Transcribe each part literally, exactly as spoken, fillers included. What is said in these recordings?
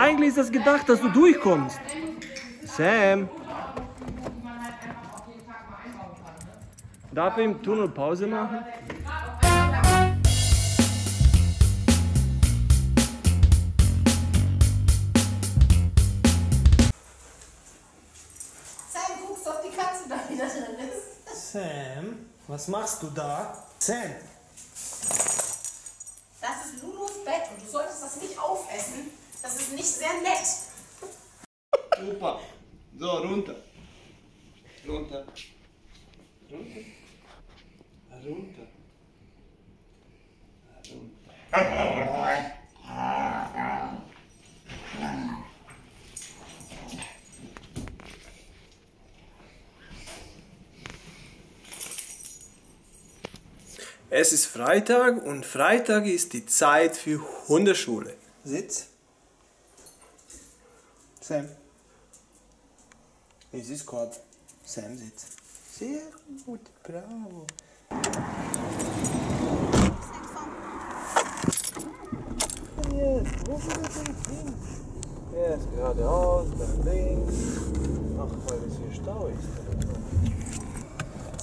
Eigentlich ist das gedacht, dass du durchkommst. Sam. Darf ich im Tunnel Pause machen? Sam, guckst doch die Katze da, die da drin ist. Sam, was machst du da? Sam! Das ist Lulus Bett und du solltest das nicht aufessen. Das ist nicht sehr nett. Super. So, runter. Runter. Runter. Runter. Runter. Es ist Freitag und Freitag ist die Zeit für Hundeschule. Sitz. Sam. Es ist Kopf. Sam sitzt. Sehr gut, bravo. Yes, wo geht denn hin? Erst geradeaus, dann links. Ach, weil es hier Stau ist.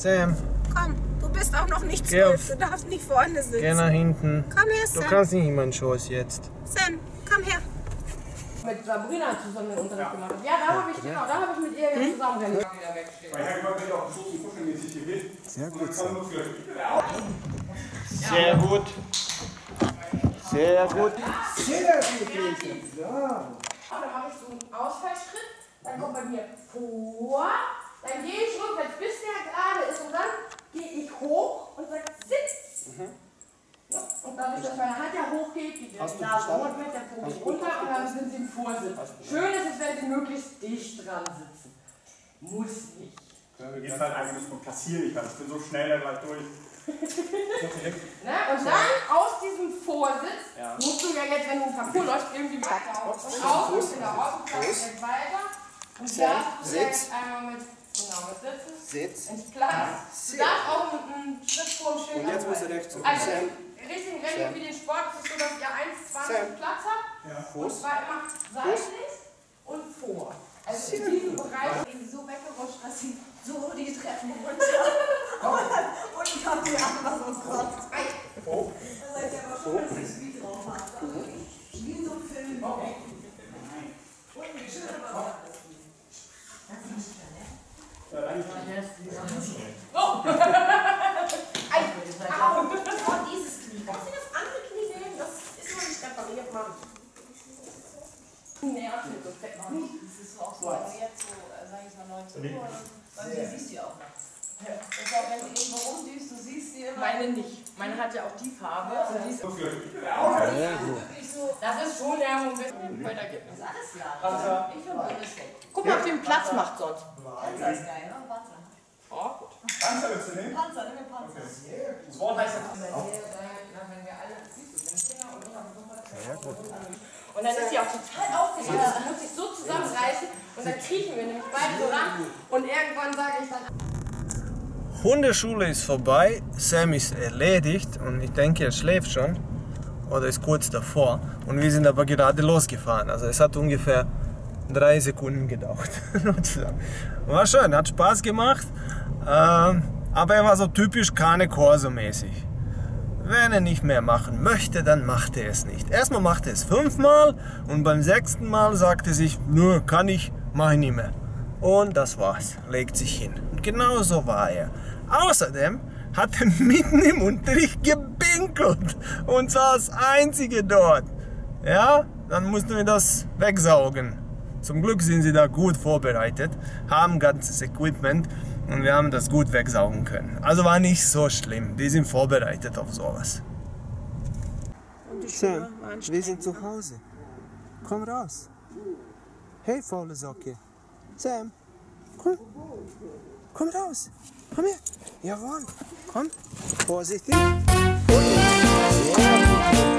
Sam. Komm, du bist auch noch nicht zwölf, du darfst nicht vorne sitzen. Geh nach hinten. Komm her, Sam. Du kannst nicht in meinen Schoß jetzt. Sam, komm her. Mit Sabrina zusammen den Unterricht gemacht habe. Ja, da habe ich, genau, da habe ich mit ihr hm? zusammen wieder wegstehen. Weil Herr Gott mich auch versuchen, kuscheln, wie sich hier sehr gut. Sehr gut. Sehr gut. Sehr gut. Ja. Dann habe ich so einen Ausfallschritt, dann kommt bei mir vor, dann gehe ich rückwärts, bis der gerade ist und dann gehe ich hoch und sage sitz. Mhm. Ja, und dadurch, dass meine Hand ja hochgeht, geht der Nase rot mit, der Pumpe runter und dann sind sie im Vorsitz. Schön ist es, wenn sie möglichst dicht dran sitzen. Muss nicht. Ja, du gehst halt eigentlich vom Kassier nicht, weil ich bin so schnell da gleich durch. Na, und dann aus diesem Vorsitz ja. musst du ja jetzt, wenn du im Parcours läufst, irgendwie weiter raus. Und raus, wieder raus, und dann jetzt weiter. Und da darfst du jetzt einmal mit. Genau, mit Sitzen. Sitz. Ins Platz. Du darfst auch mit einem Schritt vorm Schild arbeiten. Und jetzt musst du rechts zurück. Also, richtig Rennen wie den Sport ist es so, dass ihr eins Komma zwanzig Platz habt. Ja. Und zwar immer seitlich und vor. Also in diesem Bereich sind sie so weggerutscht, dass sie so die Treppen runter. Und ich hab die Arme was uns kotzt. Oh. Da seid ihr aber schon, dass ich Spiel drauf habe. Wie in so einem Film. Und wie schön aber. Das ist nicht schön, ne? Oh! Au! Oh, dieses Knie. Kannst du das andere Knie nehmen? Das ist noch nicht repariert, Mann. Nervt mit so fett, Mann. Das ist so auch so, also jetzt so, sag ich mal, neunzehn Uhr oder so. Weil du siehst die auch noch. Das heißt, wenn du irgendwo rumdüst, du siehst sie immer. Meine nicht. Meine hat ja auch die Farbe. Also die ist auch wirklich so. Das ist schon der Moment. Weil da gibt es alles klar. Ich finde alles weg. Guck mal, ob den Platz macht sonst. Panzer ist geil, ne? Panzer. Oh, gut. Panzer willst du nehmen? Panzer, nimm den Panzer. Das Wort heißt das. Wenn wir alle, siehst du, wenn Kinder und Kinder und dann ist sie auch total aufgeregt. Sie muss sich so zusammenreißen und dann kriechen wir nämlich beide so ran und irgendwann sage ich dann. Hundeschule ist vorbei, Sam ist erledigt und ich denke, er schläft schon oder ist kurz davor und wir sind aber gerade losgefahren, also es hat ungefähr drei Sekunden gedauert. War schön, hat Spaß gemacht, aber er war so typisch Cane Corso mäßig. Wenn er nicht mehr machen möchte, dann macht er es nicht. Erstmal macht er es fünfmal und beim sechsten Mal sagt er sich, nö, kann ich, mach ich nicht mehr. Und das war's, legt sich hin. Und genau so war er. Außerdem hat er mitten im Unterricht gepinkelt und zwar als einzige dort. Ja, dann mussten wir das wegsaugen. Zum Glück sind sie da gut vorbereitet, haben ganzes Equipment und wir haben das gut wegsaugen können. Also war nicht so schlimm, die sind vorbereitet auf sowas. Sam, wir sind zu Hause. Komm raus. Hey, faule Socke. Sam, komm, komm raus, komm her, jawohl, komm, vorsichtig, vorsichtig.